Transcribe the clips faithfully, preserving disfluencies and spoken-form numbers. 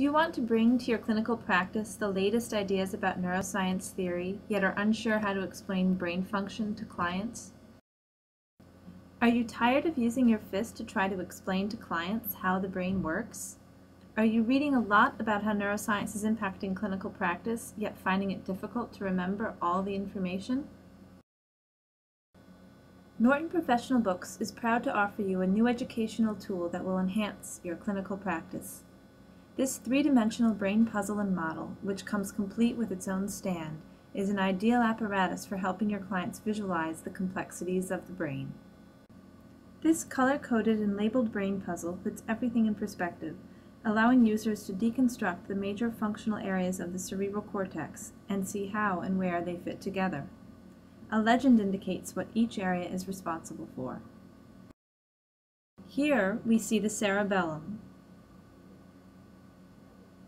Do you want to bring to your clinical practice the latest ideas about neuroscience theory, yet are unsure how to explain brain function to clients? Are you tired of using your fist to try to explain to clients how the brain works? Are you reading a lot about how neuroscience is impacting clinical practice, yet finding it difficult to remember all the information? Norton Professional Books is proud to offer you a new educational tool that will enhance your clinical practice. This three-dimensional brain puzzle and model, which comes complete with its own stand, is an ideal apparatus for helping your clients visualize the complexities of the brain. This color-coded and labeled brain puzzle puts everything in perspective, allowing users to deconstruct the major functional areas of the cerebral cortex and see how and where they fit together. A legend indicates what each area is responsible for. Here we see the cerebellum,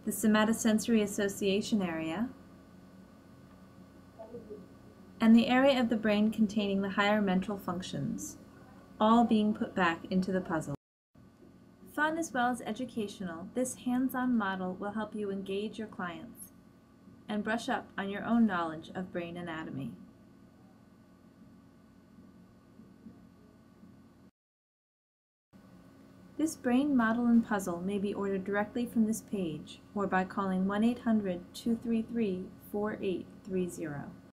the somatosensory association area, and the area of the brain containing the higher mental functions, all being put back into the puzzle. Fun as well as educational, this hands-on model will help you engage your clients and brush up on your own knowledge of brain anatomy. This brain model and puzzle may be ordered directly from this page or by calling one eight hundred, two three three, four eight three zero.